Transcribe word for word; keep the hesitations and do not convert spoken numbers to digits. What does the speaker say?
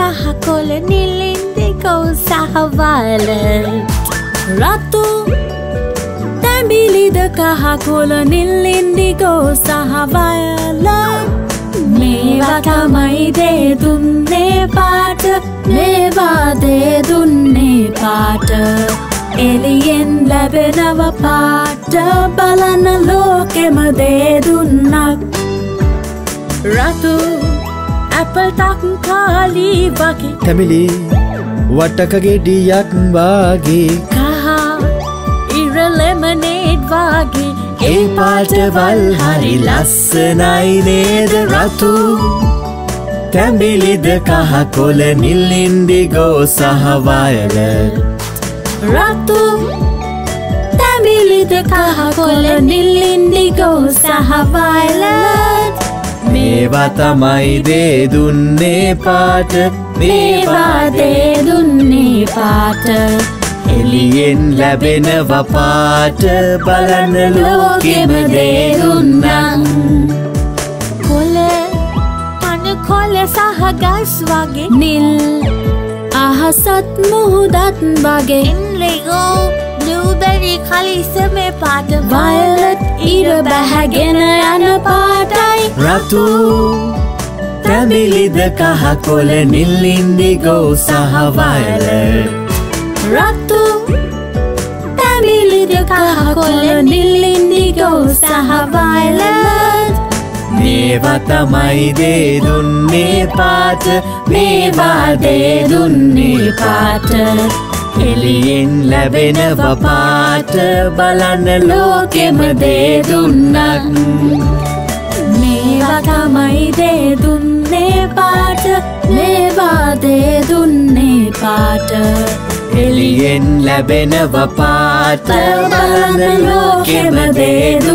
कहा कोल नीलिंदी को साहवाल रातू तमिली द कहा कोल नीलिंदी को साहवाल मेवा कमाई दे दुन्ने पाट मेवा दे दुन्ने पाट एलियन लबनव पाट बलन लोके मदे दुन्नक Ratu Apple tak kali bagi Tamili watakage diyak bagi Kaha ira lemonade bagi E paata wal hari lassanai ned ratu Tamili de kaha kol nilindi go sahawayala Ratu Tamili de kaha kol nilindi go sahawayala मेवा तमाई दे दुन्ने पाट मेवा दे दुन्ने पाट alien लबेन वपाट बलन लोके मदे दुन्नं कोले तन कोले सहगस वागे निल आहसत मुहदत वागे इनलेगो ब्लूबेरी खालिस में पाट वायलट इर बहगेन अन पाट रातू तमिली द कहा कोल निलिंदी गो सहवाल रातू तमिली द कहा कोल निलिंदी गो सहवाल मेवा तमाई दे दुन्ने पाट मेवा दे दुन्ने पाट एलियन लबेन वपाट बलन लोके मदे दुन्नक तमाई दे दुन्ने पाट मेवा दे दुन्ने पाट एलियन लबेन वपाट बलन लोके मदे